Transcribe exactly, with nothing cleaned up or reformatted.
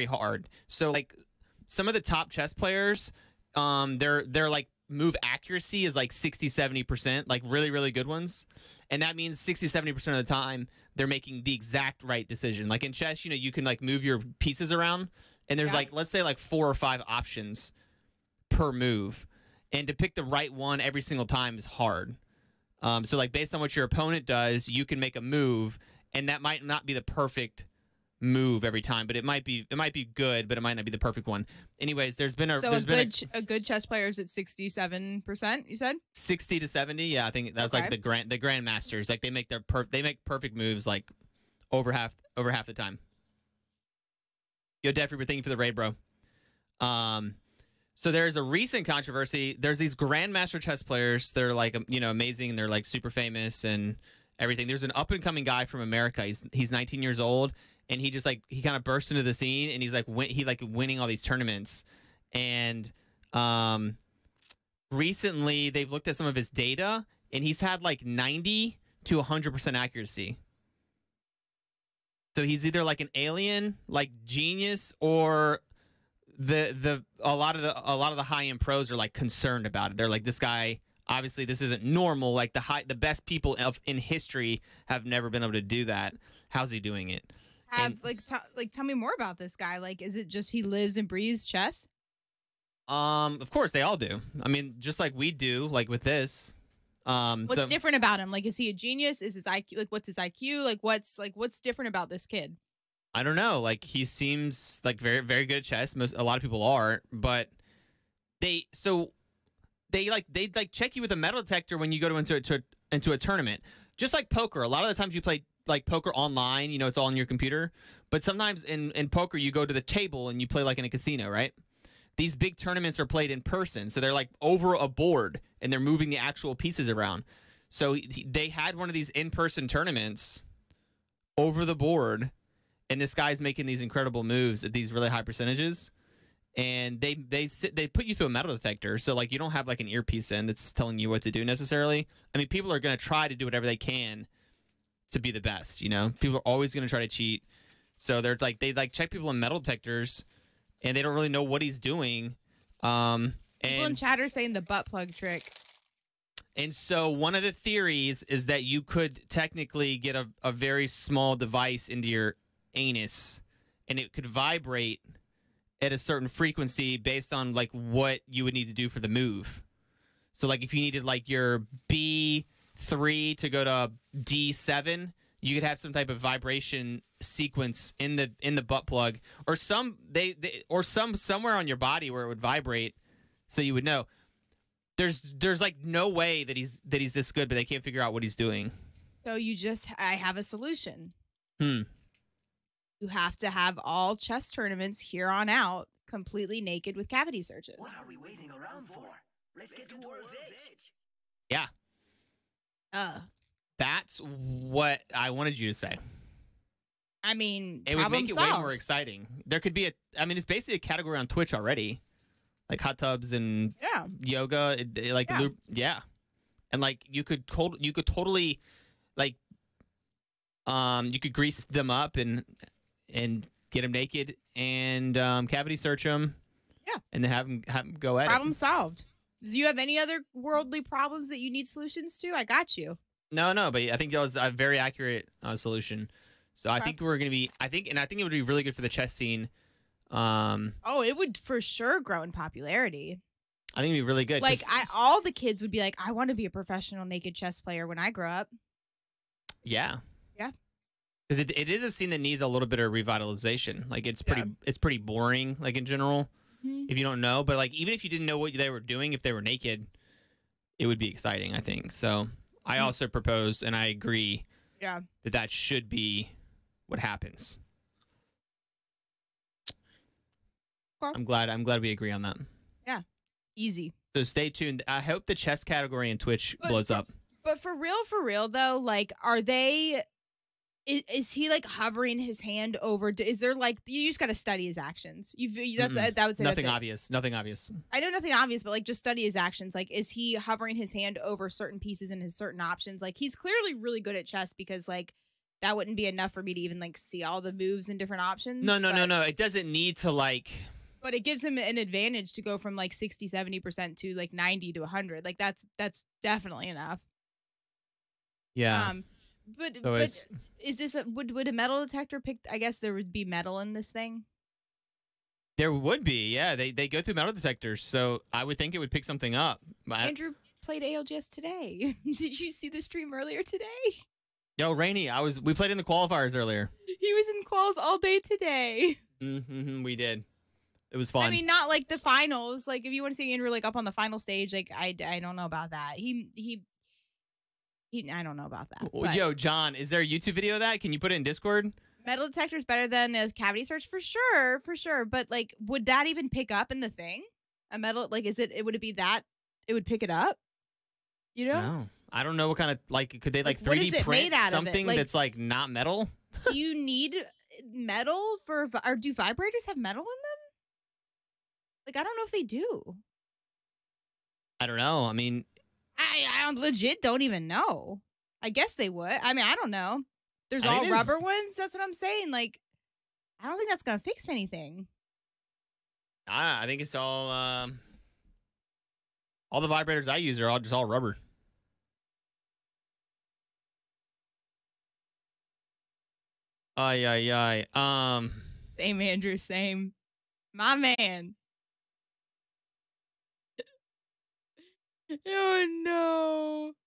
very hard. So like some of the top chess players, um, they're they're like move accuracy is like sixty, seventy percent, like really, really good ones. And that means sixty, seventy percent of the time they're making the exact right decision. Like in chess, you know, you can like move your pieces around and there's yeah. like, let's say like four or five options per move. And to pick the right one every single time is hard. Um, so like based on what your opponent does, you can make a move and that might not be the perfect move every time, but it might be it might be good, but it might not be the perfect one. Anyways, there's been a so a good a, a good chess player is at sixty-seven percent. You said sixty to seventy. Yeah, I think that's okay. Like the grand the grandmasters, like they make their per they make perfect moves like over half over half the time. Yo, Deffrey, we're thank you for the raid, bro. Um, so there's a recent controversy. There's these grandmaster chess players. They're like you know amazing. And they're like super famous and everything. There's an up and coming guy from America. He's he's nineteen years old. And he just like he kind of burst into the scene, and he's like win he like winning all these tournaments, and um, recently they've looked at some of his data, and he's had like ninety to one hundred percent accuracy. So he's either like an alien, like genius, or the the a lot of the a lot of the high end pros are like concerned about it. They're like, this guy obviously this isn't normal. Like the high the best people of in history have never been able to do that. How's he doing it? Have and, like t like tell me more about this guy. Like, is it just he lives and breathes chess? Um, of course they all do. I mean, just like we do, like with this. Um, what's so, different about him? Like, is he a genius? Is his I Q like what's his I Q? Like, what's like what's different about this kid? I don't know. Like, he seems like very very good at chess. Most a lot of people are, but they so they like they like check you with a metal detector when you go to into a, to a, into a tournament. Just like poker, a lot of the times you play. Like poker online, you know, it's all on your computer. But sometimes in, in poker, you go to the table and you play like in a casino, right? These big tournaments are played in person. So they're like over a board and they're moving the actual pieces around. So he, they had one of these in-person tournaments over the board. And this guy's making these incredible moves at these really high percentages. And they they sit, they put you through a metal detector. So like you don't have like an earpiece in that's telling you what to do necessarily. I mean, people are going to try to do whatever they can to be the best, you know? People are always going to try to cheat. So they're like, they like check people in metal detectors and they don't really know what he's doing. Um, and people in chat are saying the butt plug trick. And so one of the theories is that you could technically get a, a very small device into your anus and it could vibrate at a certain frequency based on like what you would need to do for the move. So like if you needed like your B three to go to D seven, you could have some type of vibration sequence in the in the butt plug or some they, they or some somewhere on your body where it would vibrate so you would know. There's there's like no way that he's that he's this good, but they can't figure out what he's doing. So you just I have a solution. Hmm. You have to have all chess tournaments here on out completely naked with cavity searches. What are we waiting around for? Let's, Let's get, get to World's Edge. Edge. Yeah. Uh, That's what I wanted you to say. I mean, it would make it solved. Way more exciting. There could be a, I mean, it's basically a category on Twitch already, like hot tubs and yeah, yoga, it, it, like yeah. Loop, yeah, and like you could cold, you could totally, like, um, you could grease them up and and get them naked and um, cavity search them, yeah, and then have them have them go at Problem it. Problem solved. Do you have any other worldly problems that you need solutions to? I got you. No, no, but I think that was a very accurate uh, solution. So okay. I think we're going to be, I think, and I think it would be really good for the chess scene. Um, oh, it would for sure grow in popularity. I think it'd be really good. Like I, all the kids would be like, I want to be a professional naked chess player when I grow up. Yeah. Yeah. Because it, it is a scene that needs a little bit of revitalization. Like it's pretty, yeah. it's pretty boring, like in general. If you don't know, but like even if you didn't know what they were doing, if they were naked, it would be exciting, I think. So I also propose, and I agree, yeah, that that should be what happens. Well, I'm glad. I'm glad we agree on that. Yeah, easy. So stay tuned. I hope the chess category in Twitch but, blows up. But for real, for real though, like, are they? Is, is he like hovering his hand over? Is there like you just got to study his actions? You've that's mm-mm. that would say nothing that's obvious. It. Nothing obvious. I know nothing obvious, but like just study his actions. Like, is he hovering his hand over certain pieces and his certain options? Like, he's clearly really good at chess because like that wouldn't be enough for me to even like see all the moves and different options. No, no, but, no, no. It doesn't need to like. But it gives him an advantage to go from like sixty, seventy percent to like ninety to a hundred. Like that's that's definitely enough. Yeah. Um, but so but is this a, would would a metal detector pick? I guess there would be metal in this thing. There would be, yeah. They they go through metal detectors, so I would think it would pick something up. I, Andrew played A L G S today. Did you see the stream earlier today? Yo, Rainey, I was we played in the qualifiers earlier. He was in quals all day today. Mm-hmm, we did. It was fun. I mean, not like the finals. Like if you want to see Andrew like up on the final stage, like I, I don't know about that. He he he. I don't know about that. But. Yo, John, is there a YouTube video of that? Can you put it in Discord? Metal detector is better than a cavity search for sure, for sure. But like, would that even pick up in the thing? A metal like is it? It would it be that it would pick it up? You know? No. I don't know what kind of like could they like, like three D print something like, that's like not metal? You need metal for or do vibrators have metal in them? Like, I don't know if they do. I don't know. I mean, I, I legit don't even know. I guess they would. I mean, I don't know. There's all rubber ones. That's what I'm saying. Like, I don't think that's going to fix anything. I, I think it's all, um, all the vibrators I use are all just all rubber. Ay, ay, ay. Um, same, Andrew, same. My man. Oh no.